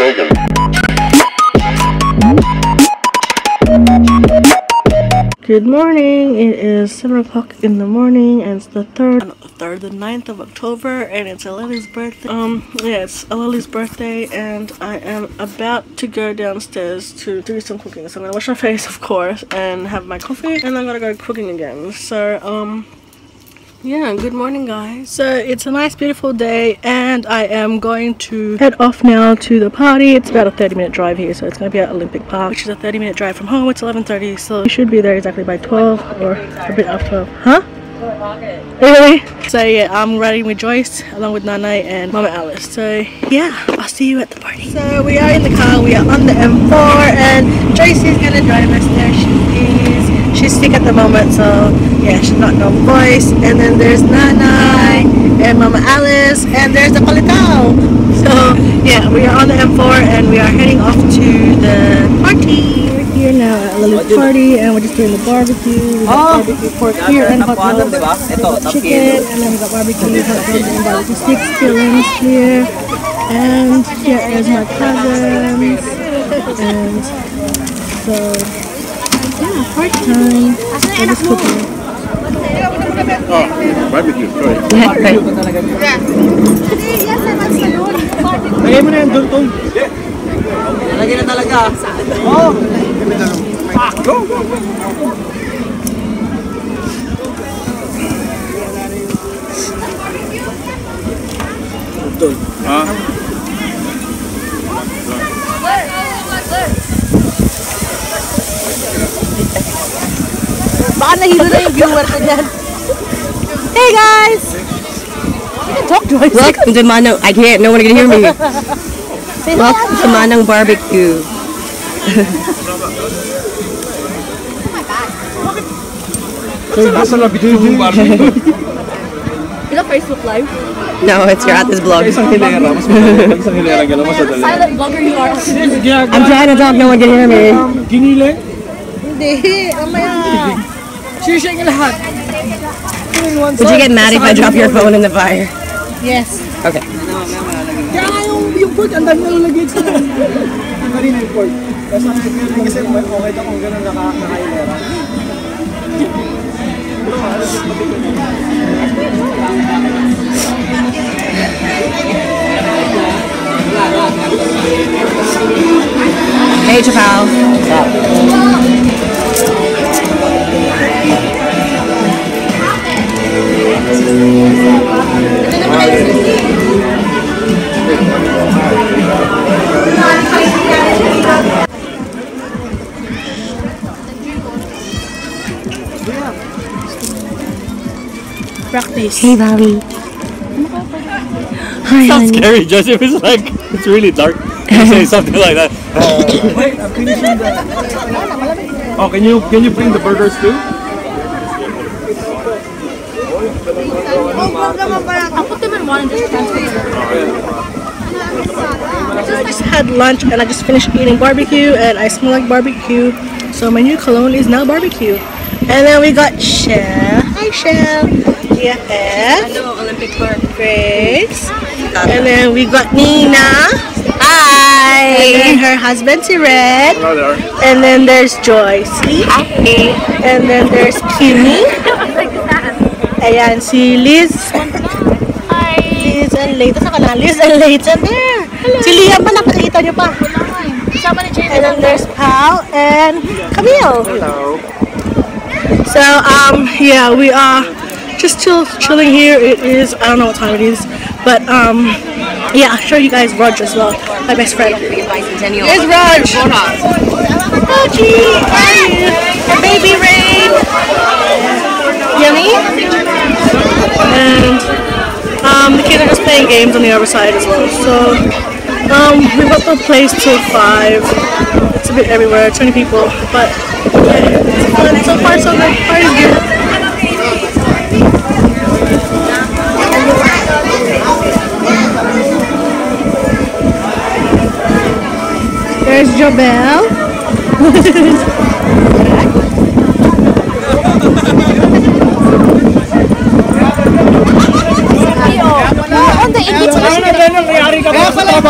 Sagan. Good morning, it is 7 o'clock in the morning and it's the 9th of October and it's Aleli's birthday. Yeah, it's Aleli's birthday and I am about to go downstairs to do some cooking. So I'm gonna wash my face, of course, and have my coffee, and I'm gonna go cooking again. So, yeah, good morning guys. So it's a nice beautiful day and I am going to head off now to the party. It's about a 30-minute drive here, so it's going to be at Olympic Park, which is a 30-minute drive from home. It's 11:30, so we should be there exactly by 12 or a bit after. Huh? Really? So yeah, I'm riding with Joyce along with Nana and Mama Alice. So yeah, I'll see you at the party. So we are in the car, we are on the M4 and Joyce is going to drive us there. She's sick at the moment, so yeah, she's not no voice. And then there's Nana and Mama Alice, and there's the Paletao. So yeah, we are on the M4 and we are heading off to the party. We're here now at Lily's party and we're just doing the barbecue. We got barbecue pork here and hot dogs, chicken, and then we got barbecue hot dogs and barbecue sticks, fillings here. And here is my cousins. And so yeah, part time. I'm just cooking. Oh, barbecue. Hey guys! You can talk to us. Welcome to Manang. I can't, no one can hear me. Welcome to Manang Barbecue. Is that Facebook Live? No, it's you're at this blog. Silent blogger you are. I'm trying to talk, no one can hear me. Hindi. Would you get mad if I drop your phone in the fire? Yes. Okay. Hey, Jabel. Practice. Hey, Bobby. Hi. That's scary, Joseph. It's like it's really dark. You say something like that. Wait, I'm finishing that. Oh, can you bring the burgers too? I just had lunch and I just finished eating barbecue and I smell like barbecue, so my new cologne is now barbecue. And then we got Chef. Hi Chef. JF. Olympic Park. Grace. And then we got Nina. Hi. And then her husband Siret. Hello there. And then there's Joyce. Hi. And then there's Kimi. Ayan, si Liz. Hi! Liz and Leighton. Saan ka na? Liz and Leighton there! Hello. Si Liam ba? Napakita nyo pa? Wala ka eh. Kasama ni Jaden. And then there's Pao and Camille. Hello. So, yeah, we are just chilling here. It is, I don't know what time it is, but, yeah, I'll show you guys Rog as well. My best friend. Here's Rog! Rogie! Hi! Baby Rain! Yummy! And the kids are just playing games on the other side as well. So we've got the place till 5. It's a bit everywhere, 20 people, but yeah, it's fun. So far so good. Party's good. There's Jobelle. Ano ba nangyari ka ba?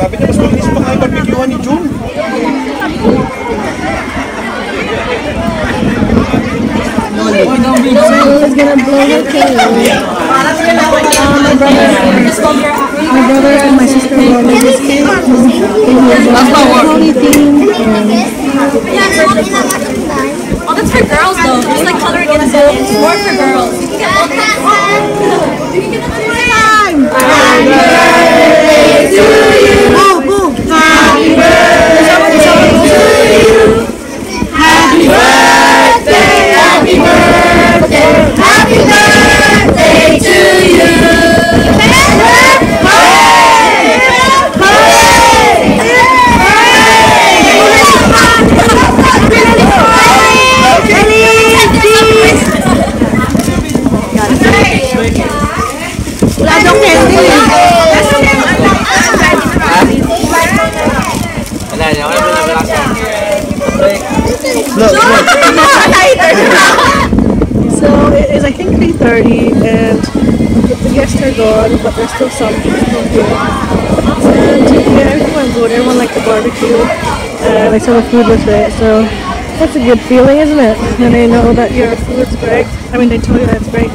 Sabi niya, mas malinis pa kayo barbecuehan ni June. Lolo's gonna blow your cake. My brother and my sister were just came. That's not working. Oh, that's for girls though. There's like coloring in the bowl. It's more for girls. You can get all time. Happy birthday to you. Oh, boom. Happy birthday to you. Happy birthday. Happy birthday. Happy birthday to you. So it is, I think, 3:30, and the guests are gone, but there's still some people here. And yeah, everyone's good. Everyone liked the barbecue, and like so the food was great. So that's a good feeling, isn't it? And they know that your food's great. I mean, they tell you that's great.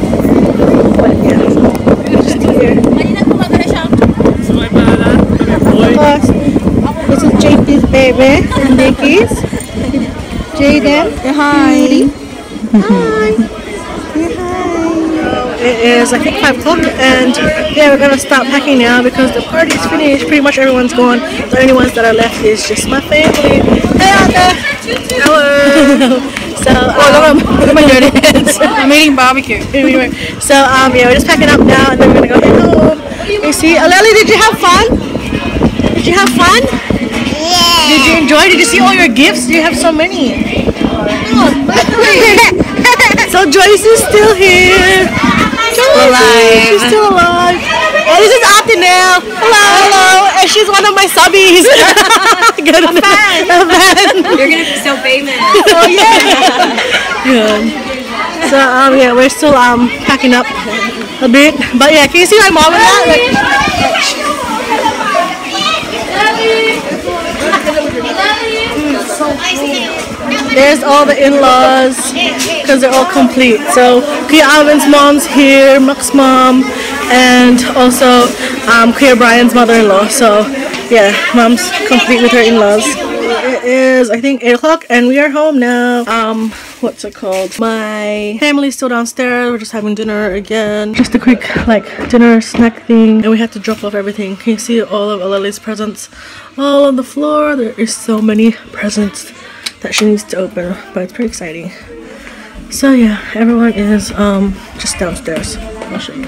But yeah, we're just here. This is JP's baby and Nikki's. Jaden, hi. Hi. It is, I think, 5 o'clock, and yeah, we're gonna stop packing now because the party's finished. Pretty much everyone's gone. The only ones that are left is just my family. Hey, Anna. Hello. So, look at my dirty hands. I'm eating barbecue. So, yeah, we're just packing up now, and then we're gonna go home. You see, Aleli, did you have fun? Yeah. Did you enjoy? Did you see all your gifts? You have so many. Oh, so Joyce is still here. She's still alive. Oh, this is Auntie Nell. Hello. And she's one of my subbies. A fan. You're gonna be so famous. Oh yeah. Good. So yeah, we're still packing up a bit. But yeah, can you see my mom and that? There's all the in-laws because they're all complete. So Kuya Alvin's mom's here, Mac's mom, and also Kuya Bryan's mother-in-law. So yeah, mom's complete with her in-laws. It is, I think, 8 o'clock and we are home now. What's it called? My family's still downstairs. We're just having dinner again. Just a quick dinner snack thing. And we had to drop off everything. Can you see all of Aleli's presents all on the floor? There is so many presents that she needs to open, but it's pretty exciting. So yeah, everyone is just downstairs. I'll show you.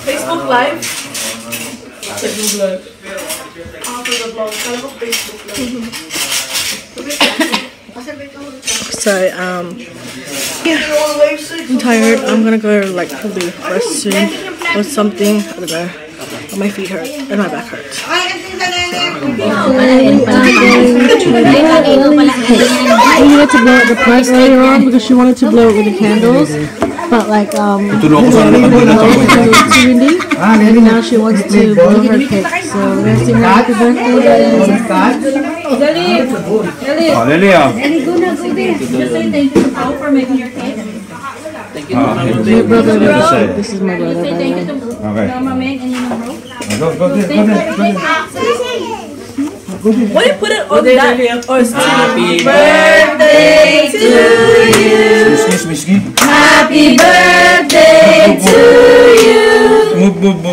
Facebook Live? Facebook Live. So yeah, I'm tired. I'm gonna go probably rest soon or something. I don't know. My feet hurt and my back hurts. We wanted to blow out the park earlier on because she wanted to blow it with the candles, but and now she wants to blow her cake. So we're gonna sing happy birthday. Thank you to Paul for making your cake. Thank you. This is my brother. Thank you to Mama and Nina. Go. Why you put it on that? Happy birthday to you. Happy birthday to you.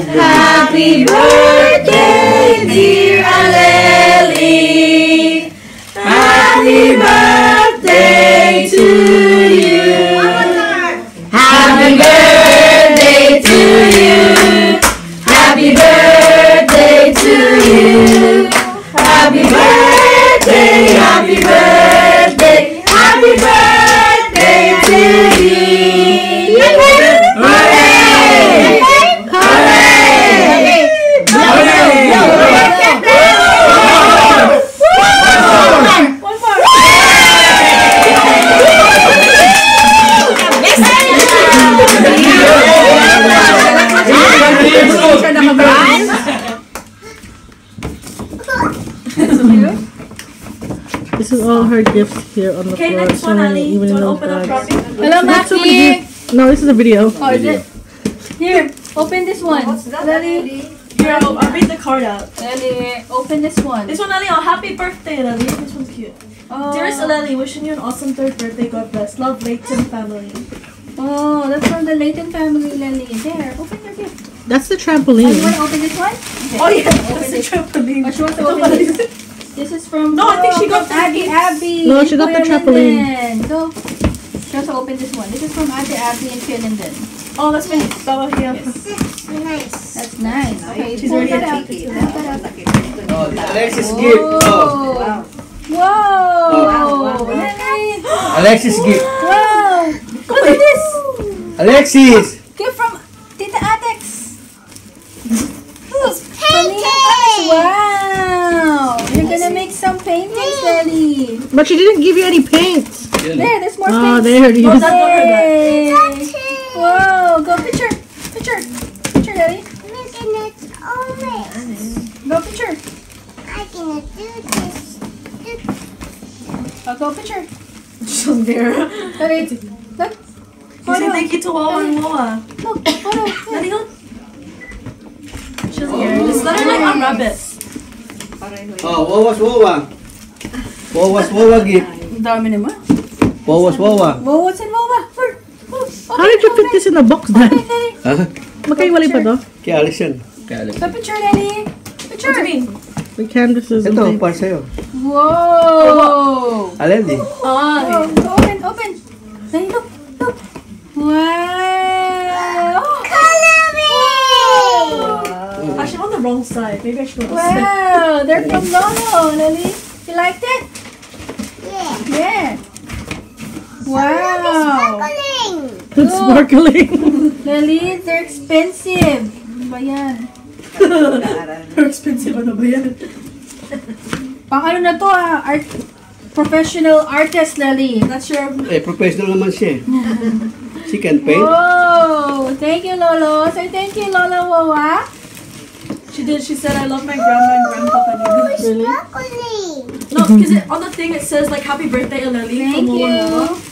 Happy birthday, dear Aleli. Happy birthday to you. Happy birthday to you. Happy birthday. Happy birthday to you! Hooray! Hooray! Hooray! One more! This is all her gifts here on the floor. Next one, Ali. Even don't open up properly. Hello, Maki. No, this is a video. Oh, is it? Here, open this one. What's that, Ali? Girl, I'll read the card out. Ali, open this one. This one, Ali. Oh, happy birthday, Ali. This one's cute. Oh. Dearest Aleli, wishing you an awesome third birthday. God bless. Love, Leighton family. Oh, that's from the Leighton family, Lily. There, open your gift. That's the trampoline. Oh, you want to open this one? Okay. Oh, yeah, that's the trampoline. Oh, she wants to open this. This is from... No, I think she got Abby. Abby. No, she got the trampoline. Go. She has to open this one. This is from Auntie Abby and Philinden. Oh, that's been... Yes. Nice. That's nice. Okay, she's already taking it. Oh, Alexis gift. Oh, wow. Whoa. Wow. Alexis gift. Wow. Look at this. Alexis. Gift from Tita Alex. Painting. Wow. You're gonna make some paintings, Lily. But she didn't give you any paints. There, there's more paints. Oh, there it is. Oh, that's whoa, go picture. Picture, Lily. Look at it's orange. Go picture. I'm gonna do this. Go picture. She's there. Lily, look. You say thank you to Wawa and Moa. Look, Lily, look. She's there. Just let her like unwrap it. Oh, Wawa's Wawa gift. Dami naman. Wawa's and Wawa. How did you fit this in a box, Dad? Magkaiwalay pa to? Kaya Alex yan. The picture, Lily. Picture. The canvas is... Ito, para sa'yo. Whoa! Aleli. Open. Lily, look. Wow! Coloring! Actually, on the wrong side. Maybe I should go. Wow, they're from Lolo, Lily. You liked it? Yeah. Wow. It's sparkling. Lily, they're expensive. Bayan. They're expensive. Ano ba yan? Pang ano na to, ah? Professional artist, Lily. Not sure. Eh, professional naman siya. She can paint. Whoa. Thank you, Lolo. So, thank you, Lola Wawa. She did. She said, "I love my grandma and grandpa." It's broccoli. No, because on the thing it says like "Happy Birthday, Aleli." Thank you.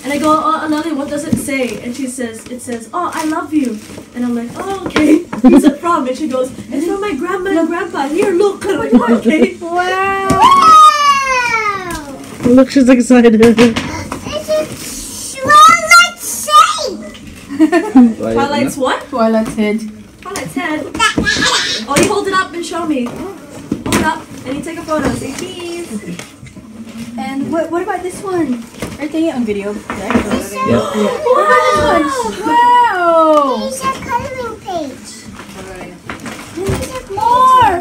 And I go, "Oh, Aleli, what does it say?" And she says, "It says, oh, I love you." And I'm like, "Oh, okay." Who's it from? And she goes, "It's from my grandma and grandpa." Here, look. I'm like, oh, okay. Wow. Look, she's excited. It's a Twilight shape. Twilight's what? Twilight's head. Twilight's head. Oh, you hold it up and show me. Hold it up and you take a photo. Say cheese. And what about this one? Are they on video? Yeah. Wow! These are coloring page. These are more.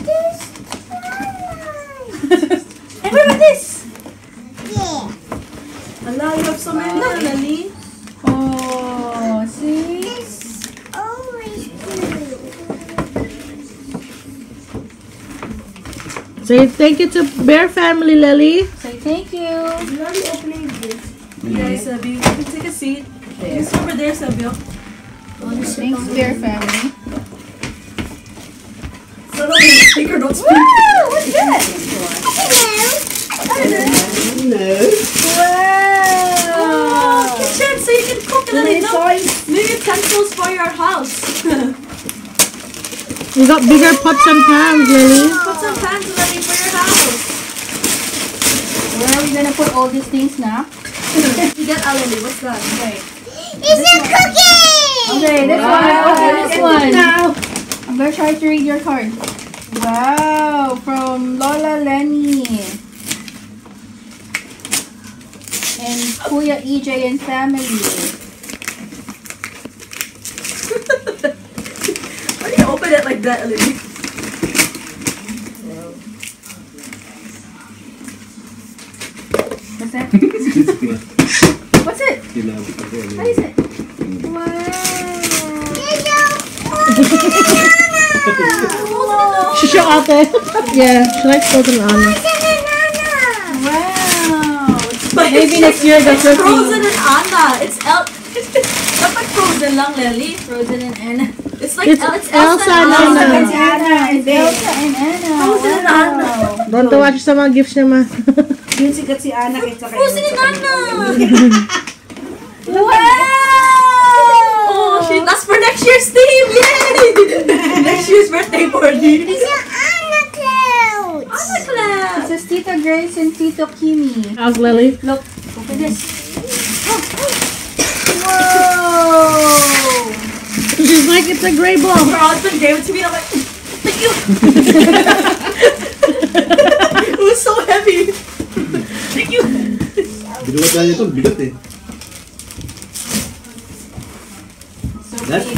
There's one. And what about this? Yeah. Allah, you have so many. Lily. Oh, see. Say thank you to Bear Family, Lily. Say thank you. You already opening this. Yeah, Sabi. You can take a seat. Yeah. It's over there, Sabio. Thanks, Bear Family. So don't speak or don't speak. Woo! What's that? Hello. Wow. Oh, kitchen, so you can cook and then new utensils for your house. You got bigger pots and pans, Lily. Pots and pans, Lily, for your house. Where are we gonna put all these things now? You got Aleli. What's that? Okay. It's a cookie. Okay, this one. Okay, this one. I'm gonna try to read your card. Wow, from Lola Lenny and Kuya EJ and family. Open it like that, Aleli. What's that? What's it? What is it? Wow. She's your ate. Yeah, she likes golden Anna. Wow. But maybe next year that's what Frozen and Anna. It's El. Dapat Frozen lang, Lily. Frozen and Anna. It's like it's Elsa and Anna. It's Anna. It's Elsa and Anna. Frozen and Anna. Don't watch sa mga gifts niya ma. Yun sikat si Anna kaysa kay Frozen and Anna. Wow! Oh, shit. That's for next year's theme. Yay! Next year's birthday party. It's your Anna cloud. Anna cloud. It says Tita Grace and Tito Kimi. How's Lily? Look. Look at this. Whoa! She's like, it's a gray ball. Her husband gave it to me and I'm like, thank you! It was so heavy. Thank you! That's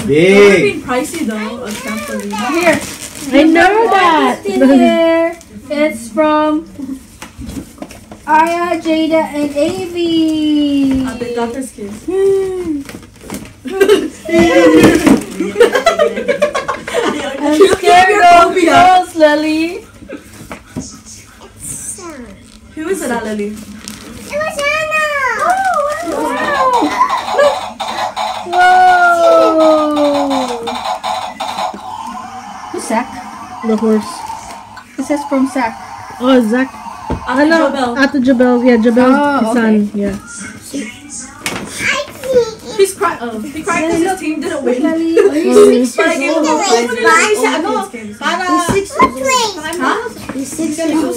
big! That would be pricey though. I can't believe that. Here! I know that! It's from Aya, Jada, and Avi. The doctor's kids. I'm scared of girls, Lily. Who is it, Aleli? It was Anna. Oh, wow. Whoa. Who's Zack? The horse. It says from Zack. Oh, Zack. At the Jabel, yeah, Jabel's son, yeah. He's crying. Oh, he cried because his team didn't win. He's 6 years old. He's 6 years old.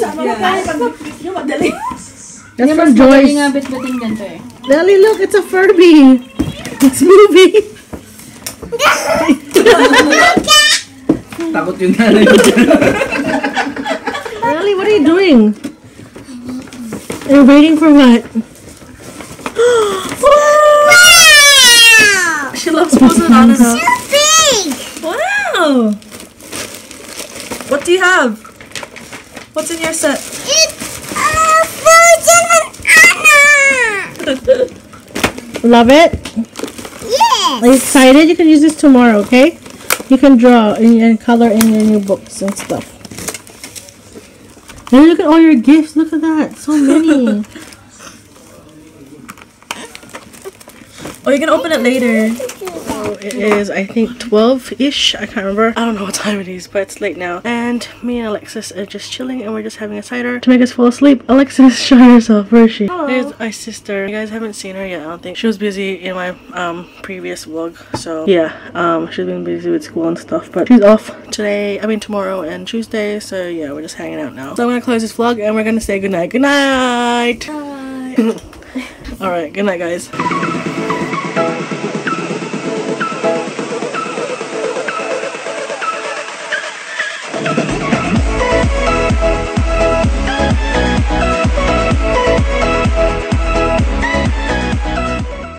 That's from Joyce. Lily, look, it's a Furby. It's movie. Lily, what are you doing? You're waiting for what? Wow! She loves posing on us. It's so big! Wow! What do you have? What's in your set? It's Frozen and Anna! Love it? Yes! Are you excited? You can use this tomorrow, okay? You can draw and color in your new books and stuff. Look at all your gifts. Look at that. So many. Oh, you can open it later. Oh, it is, I think, 12-ish. I can't remember. I don't know what time it is, but it's late now. And me and Alexis are just chilling, and we're just having a cider to make us fall asleep. Alexis, show yourself. Where is she? Hello. There's my sister. You guys haven't seen her yet, I don't think. She was busy in my previous vlog, so yeah. She's been busy with school and stuff, but she's off today. I mean, tomorrow and Tuesday, so yeah, we're just hanging out now. So I'm gonna close this vlog, and we're gonna say goodnight. Good night. Bye. All right. Good night, guys.